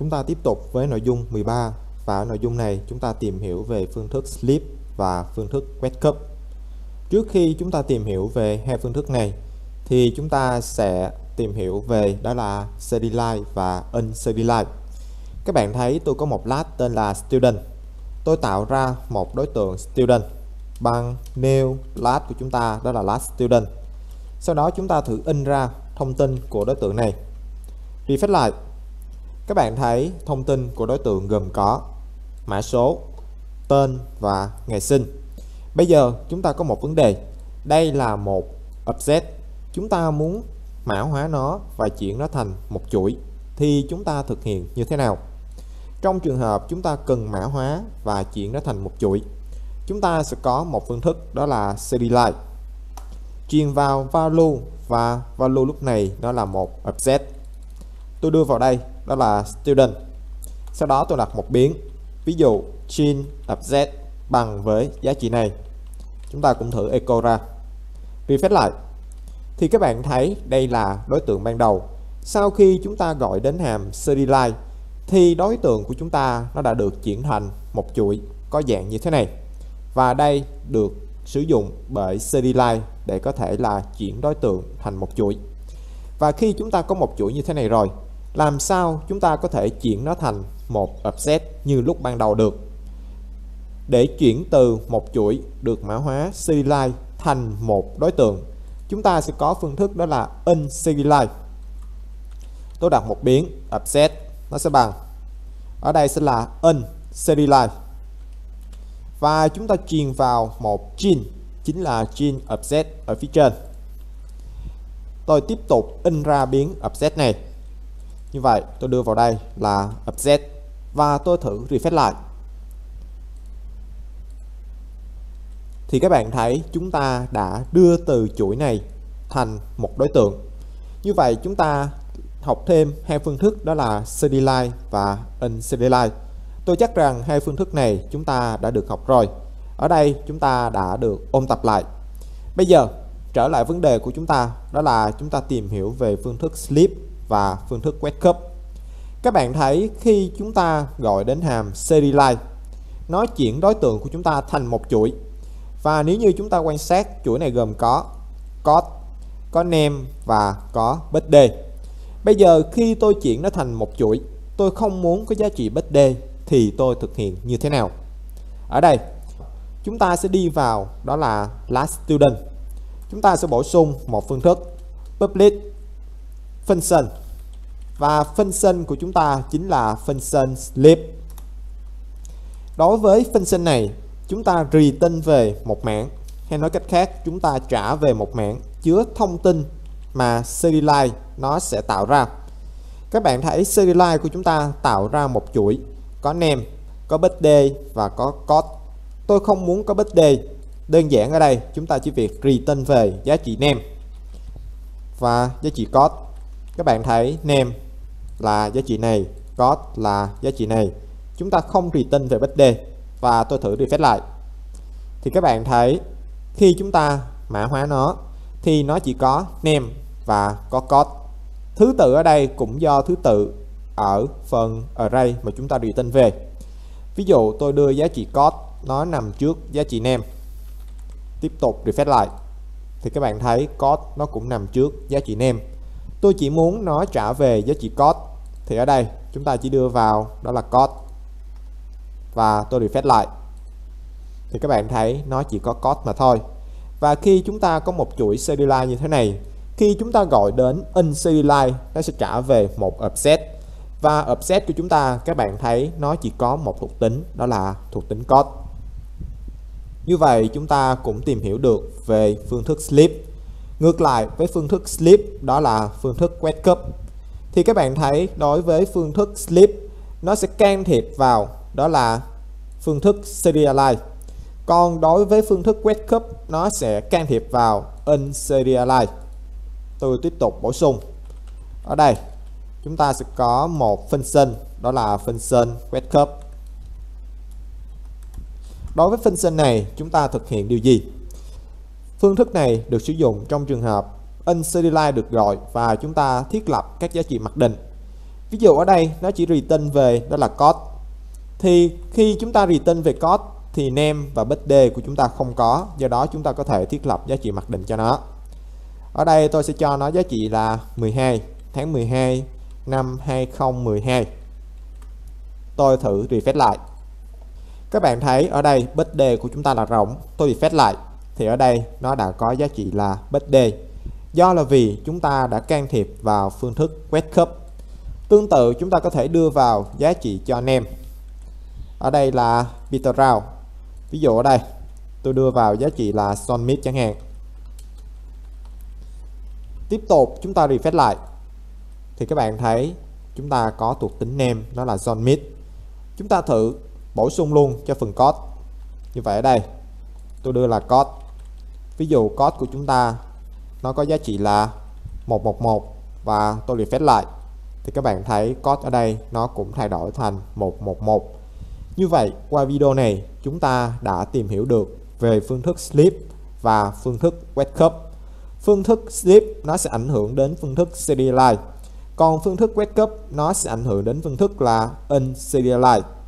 Chúng ta tiếp tục với nội dung 13 và ở nội dung này chúng ta tìm hiểu về phương thức Sleep và phương thức Wake Up. Trước khi chúng ta tìm hiểu về hai phương thức này thì chúng ta sẽ tìm hiểu về đó là Serialize và Unserialize. Các bạn thấy tôi có một class tên là Student. Tôi tạo ra một đối tượng Student bằng new class của chúng ta, đó là class Student. Sau đó chúng ta thử in ra thông tin của đối tượng này. Refresh lại. Các bạn thấy thông tin của đối tượng gồm có mã số, tên và ngày sinh. Bây giờ chúng ta có một vấn đề. Đây là một object. Chúng ta muốn mã hóa nó và chuyển nó thành một chuỗi. Thì chúng ta thực hiện như thế nào? Trong trường hợp chúng ta cần mã hóa và chuyển nó thành một chuỗi, chúng ta sẽ có một phương thức đó là serialize. Truyền vào value và value lúc này nó là một object. Tôi đưa vào đây đó là student. Sau đó tôi đặt một biến, ví dụ change object bằng với giá trị này. Chúng ta cũng thử echo ra. Refresh lại. Thì các bạn thấy đây là đối tượng ban đầu. Sau khi chúng ta gọi đến hàm serialize thì đối tượng của chúng ta nó đã được chuyển thành một chuỗi có dạng như thế này. Và đây được sử dụng bởi serialize để có thể là chuyển đối tượng thành một chuỗi. Và khi chúng ta có một chuỗi như thế này rồi, làm sao chúng ta có thể chuyển nó thành một object như lúc ban đầu được? Để chuyển từ một chuỗi được mã hóa serialize thành một đối tượng, chúng ta sẽ có phương thức đó là unserialize. Tôi đặt một biến object, nó sẽ bằng, ở đây sẽ là unserialize. Và chúng ta truyền vào một chain, chính là chain object ở phía trên. Tôi tiếp tục in ra biến object này. Như vậy tôi đưa vào đây là object và tôi thử refresh lại. Thì các bạn thấy chúng ta đã đưa từ chuỗi này thành một đối tượng. Như vậy chúng ta học thêm hai phương thức đó là serialize và unserialize. Tôi chắc rằng hai phương thức này chúng ta đã được học rồi. Ở đây chúng ta đã được ôn tập lại. Bây giờ trở lại vấn đề của chúng ta, đó là chúng ta tìm hiểu về phương thức Sleep và phương thức Wake Up. Các bạn thấy khi chúng ta gọi đến hàm serialize, nó chuyển đối tượng của chúng ta thành một chuỗi. Và nếu như chúng ta quan sát, chuỗi này gồm có code, có name và có birthday. Bây giờ khi tôi chuyển nó thành một chuỗi, tôi không muốn có giá trị birthday thì tôi thực hiện như thế nào? Ở đây chúng ta sẽ đi vào đó là class student. Chúng ta sẽ bổ sung một phương thức public function. Và function của chúng ta chính là function sleep. Đối với function này, chúng ta return về một mảng, hay nói cách khác chúng ta trả về một mảng chứa thông tin mà serialize nó sẽ tạo ra. Các bạn thấy serialize của chúng ta tạo ra một chuỗi có name, có birthday và có code. Tôi không muốn có birthday. Đơn giản ở đây chúng ta chỉ việc return về giá trị name và giá trị code. Các bạn thấy name là giá trị này, code là giá trị này. Chúng ta không return về birthday. Và tôi thử refresh lại. Thì các bạn thấy khi chúng ta mã hóa nó thì nó chỉ có name và có code. Thứ tự ở đây cũng do thứ tự ở phần array mà chúng ta return về. Ví dụ tôi đưa giá trị code nó nằm trước giá trị name. Tiếp tục refresh lại. Thì các bạn thấy code nó cũng nằm trước giá trị name. Tôi chỉ muốn nó trả về giá trị code. Thì ở đây chúng ta chỉ đưa vào đó là code. Và tôi refresh lại. Thì các bạn thấy nó chỉ có code mà thôi. Và khi chúng ta có một chuỗi serialize như thế này, khi chúng ta gọi đến unserialize, nó sẽ trả về một object. Và object của chúng ta, các bạn thấy nó chỉ có một thuộc tính, đó là thuộc tính code. Như vậy chúng ta cũng tìm hiểu được về phương thức Sleep. Ngược lại với phương thức Sleep, đó là phương thức Wake Up. Thì các bạn thấy đối với phương thức Sleep, nó sẽ can thiệp vào đó là phương thức serialize. Còn đối với phương thức Wake Up, nó sẽ can thiệp vào unserialize. Tôi tiếp tục bổ sung. Ở đây chúng ta sẽ có một function, đó là function Wake Up. Đối với function này chúng ta thực hiện điều gì? Phương thức này được sử dụng trong trường hợp unserialize được gọi và chúng ta thiết lập các giá trị mặc định. Ví dụ ở đây nó chỉ return về đó là cost. Thì khi chúng ta return về cost thì name và birthday của chúng ta không có, do đó chúng ta có thể thiết lập giá trị mặc định cho nó. Ở đây tôi sẽ cho nó giá trị là 12 tháng 12 năm 2012. Tôi thử refresh lại. Các bạn thấy ở đây birthday của chúng ta là rỗng, tôi refresh lại thì ở đây nó đã có giá trị là birthday. Do là vì chúng ta đã can thiệp vào phương thức quét khớp. Tương tự chúng ta có thể đưa vào giá trị cho name. Ở đây là Peter Rao. Ví dụ ở đây tôi đưa vào giá trị là Son Mid chẳng hạn. Tiếp tục chúng ta refresh lại thì các bạn thấy chúng ta có thuộc tính name nó là Son Mid. Chúng ta thử bổ sung luôn cho phần code. Như vậy ở đây tôi đưa là code. Ví dụ code của chúng ta nó có giá trị là 111 và tôi refresh lại thì các bạn thấy code ở đây nó cũng thay đổi thành 111. Như vậy qua video này chúng ta đã tìm hiểu được về phương thức sleep và phương thức wake up. Phương thức sleep nó sẽ ảnh hưởng đến phương thức serialize, còn phương thức wake up nó sẽ ảnh hưởng đến phương thức là unserialize.